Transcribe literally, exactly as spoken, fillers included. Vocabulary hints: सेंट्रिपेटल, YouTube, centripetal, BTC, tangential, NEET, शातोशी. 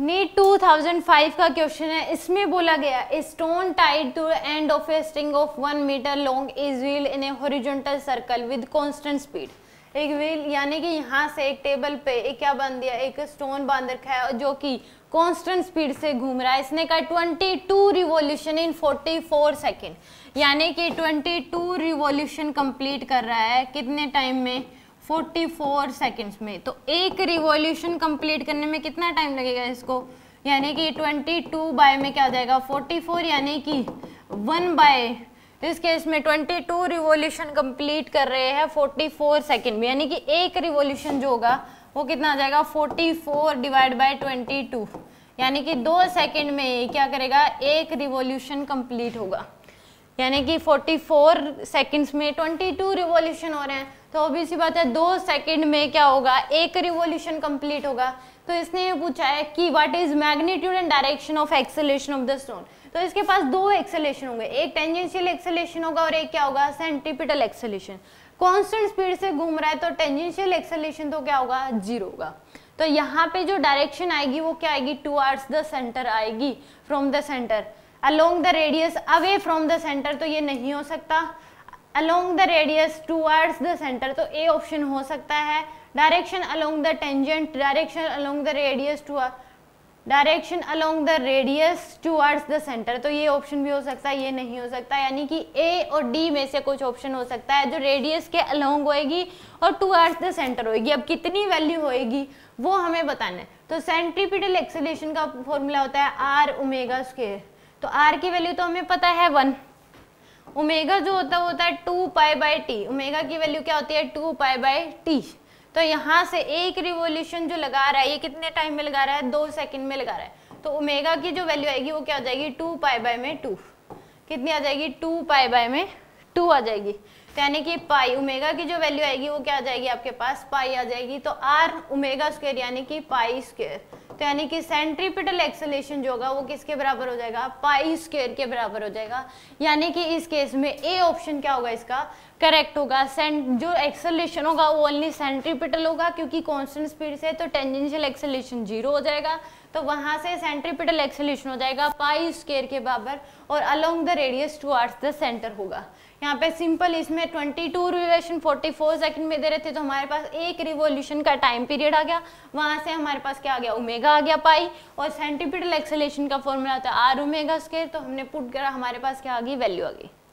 NEET two thousand five का question है, इसमें बोला गया a stone tied to end of a string of one metre long is wheeled in a horizontal circle with constant speed. एक wheel यानी कि यहाँ से एक टेबल पे एक क्या बांध दिया, एक स्टोन बांध रखा है जो कि कांस्टेंट स्पीड से घूम रहा है। इसने कहा twenty two revolution in forty four second, यानी कि ट्वेंटी टू रिवोल्यूशन कम्प्लीट कर रहा है कितने टाइम में, फोर्टी फोर सेकंड्स में। तो एक रिवॉल्यूशन कंप्लीट करने में कितना टाइम लगेगा इसको, यानी कि ट्वेंटी टू बाय में क्या हो जाएगा फोर्टी फोर, यानी कि वन बाय, इस केस में ट्वेंटी टू रिवॉल्यूशन कंप्लीट कर रहे हैं फोर्टी फोर सेकंड में, यानी कि एक रिवॉल्यूशन जो होगा वो कितना आ जाएगा forty four divide by twenty two, यानी कि दो सेकंड में क्या करेगा एक रिवॉल्यूशन कंप्लीट होगा। यानी कि फोर्टी फोर सेकंड्स में ट्वेंटी टू रिवॉल्यूशन हो रहे हैं तो अभी सी बात है दो सेकंड में क्या होगा एक रिवॉल्यूशन कंप्लीट होगा। तो इसने ये पूछा है कि what is magnitude and direction of acceleration of the stone. तो इसके पास दो एक्सेलेरेशन होंगे, एक टेंजेंशियल एक्सेलेरेशन होगा और एक क्या होगा सेंट्रिपेटल एक्सेलेरेशन। कांस्टेंट स्पीड से घूम रहा है तो टेंजेंशियल एक्सेलेरेशन तो क्या होगा जीरो होगा। तो यहाँ पे जो डायरेक्शन आएगी वो क्या आएगी टुवर्ड्स द सेंटर आएगी, from the centre, along the radius away from the center तो ये नहीं हो सकता, along the radius towards the center तो A option हो सकता है, direction along the tangent, direction along the radius towards, direction along the radius towards the center तो ये ऑप्शन भी हो सकता है, ये नहीं हो सकता। यानी कि A और D में से कुछ ऑप्शन हो सकता है जो रेडियस के along होएगी और towards the center होएगी। अब कितनी वैल्यू होएगी वो हमें बताना है। तो सेंट्रीपिटल एक्सेलेरेशन का फॉर्मूला होता है R ओमेगा स्क्वायर, तो R की वैल्यू तो हमें पता है वन, ओमेगा जो होता है वो होता है two pi by T, omega की वैल्यू क्या होती है टू पाई बाई टी। तो यहाँ से एक रिवॉल्यूशन जो लगा रहा है ये कितने टाइम में लगा रहा है, दो सेकंड में लगा रहा है, तो ओमेगा की जो वैल्यू आएगी वो क्या हो जाएगी टू पाई बाई में टू, कितनी आ जाएगी टू पाई बाई में टू आ जाएगी। तो यानी कि पाई, ओमेगा की जो वैल्यू आएगी वो क्या आ जाएगी आपके पास पाई आ जाएगी। तो R ओमेगा स्क्वायर यानी कि पाई स्क्वायर, तो यानी कि सेंट्रीपिटल एक्सेलेरेशन जो होगा वो किसके बराबर हो जाएगा पाई स्क्वायर के बराबर हो जाएगा। यानी कि इस केस में ए ऑप्शन क्या होगा इसका करेक्ट होगा। जो एक्सेलेरेशन होगा वो ओनली सेंट्रीपिटल होगा क्योंकि कांस्टेंट स्पीड से, तो टेंजेंशियल एक्सेलेरेशन जीरो हो जाएगा, तो वहां से सेंट्रीपिटल एक्सेलेरेशन हो जाएगा पाई स्क्वायर के बराबर और along the radius towards the centre होगा। यहाँ पे सिंपल इसमें twenty two revolution forty four second में दे रहे थे तो हमारे पास एक रिवॉल्यूशन का टाइम पीरियड आ गया, वहां से हमारे पास क्या आ गया ओमेगा आ गया पाई, और सेंट्रीपिटल एक्सेलेरेशन का फॉर्मूला था आर ओमेगा स्क्वायर, तो हमने पुट करा हमारे पास क्या आ गई वैल्यू आ गई।